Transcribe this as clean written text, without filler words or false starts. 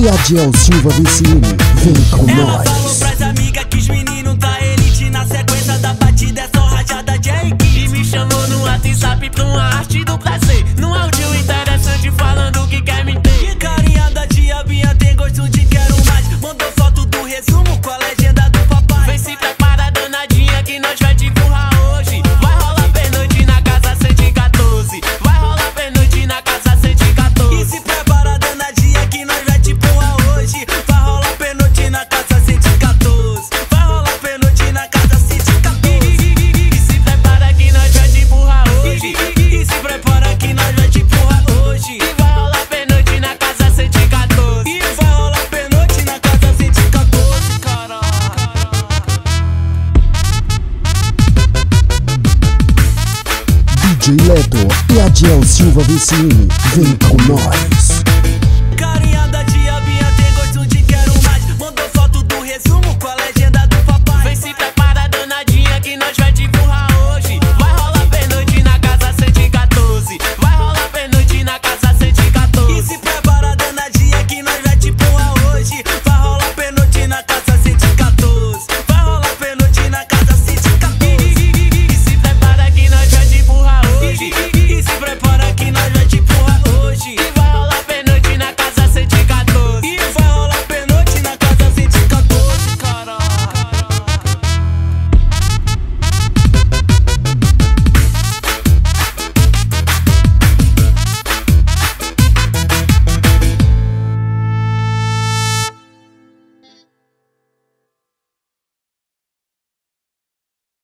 e Adiel Silva Vicini. Vem com ela nós. Falou pras amigas que os meninos da elite na sequência da batida é só rajada Jake. E me chamou no WhatsApp pra uma arte do prazer. Num áudio interessante falando que quer me ter. Que carinha da diabinha tem gosto de quero mais. Mandou foto do resumo com a legenda do papai. Vem se prepara danadinha que nós vai te currar hoje. Vai rolar pernoite na casa 114. Vai rolar pernoite na casa 114. E se prepara danadinha que nós vai te empurrar hoje. Vai rolar pernoite na casa 114. Vai rolar pernoite na casa 114. E se prepara que nós vai te empurrar hoje. E se prepara que nós vai te empurrar hoje. E vai rolar pernoite na casa 114. E vai rolar pernoite na casa 114. DJ Leto e Adiel Silva Vicini, vem com nós.